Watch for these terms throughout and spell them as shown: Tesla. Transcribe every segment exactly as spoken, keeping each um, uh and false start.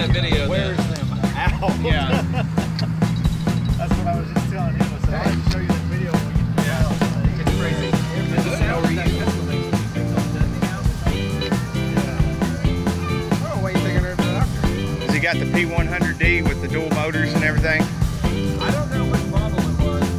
that video. Wears then. them out. Yeah. That's what I was just telling him. I said, I can show you that video. Yeah. It's crazy. It's just how are you? Oh, wait, taking her to the doctor. Has he got the P one hundred D with the dual motors and everything? I don't know which model it was,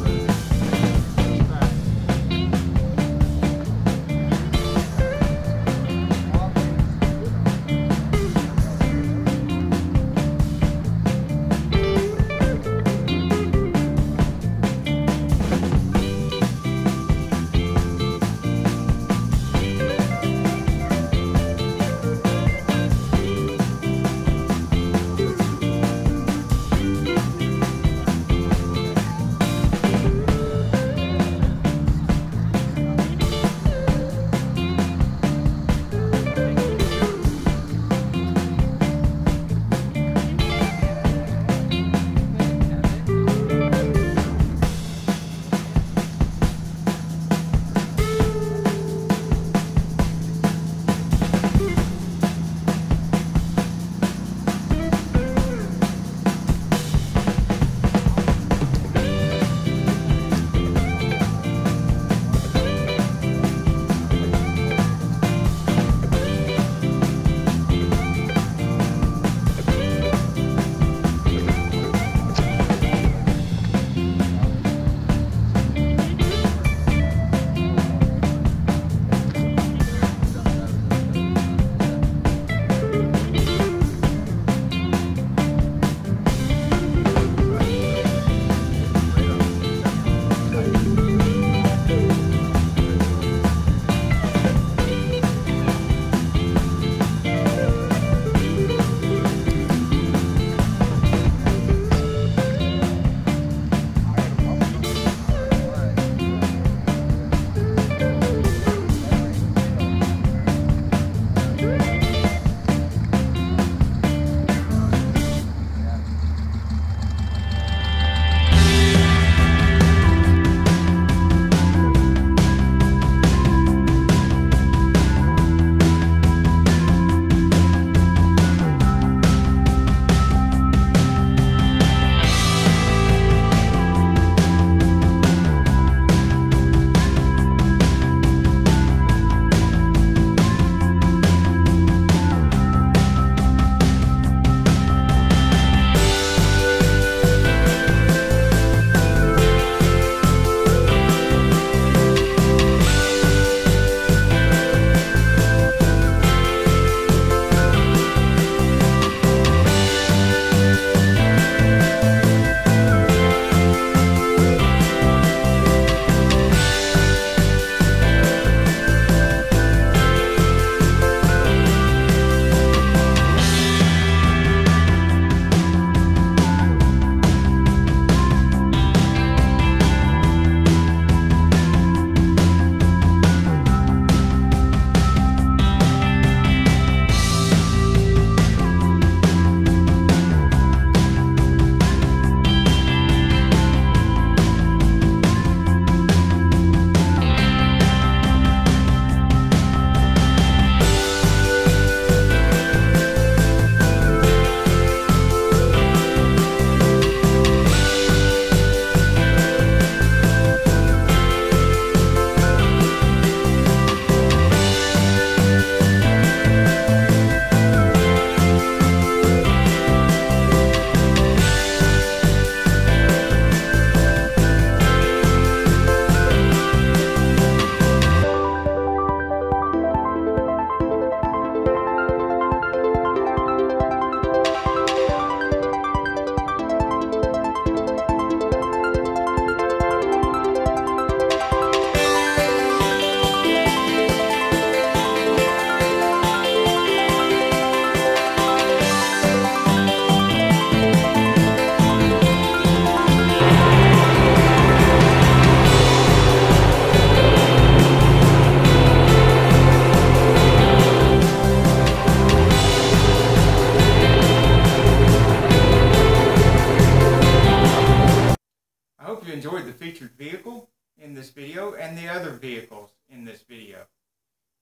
enjoyed the featured vehicle in this video and the other vehicles in this video.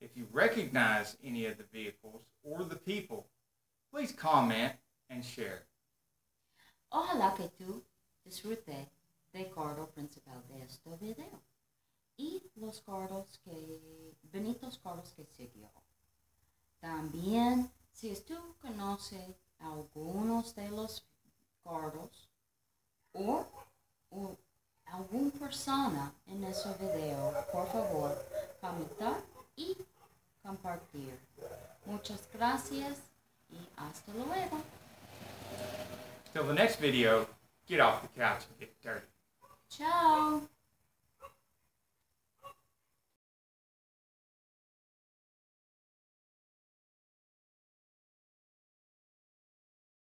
If you recognize any of the vehicles or the people, please comment and share. O halakhai tu disfrute de cardo principal de este video y los cardos que, bonitos cardos que siguió. También, si tú conoces algunos de los cardos o, o alguna persona en este video, por favor, comentar y compartir. Muchas gracias y hasta luego. Till the next video, get off the couch and get dirty. Ciao.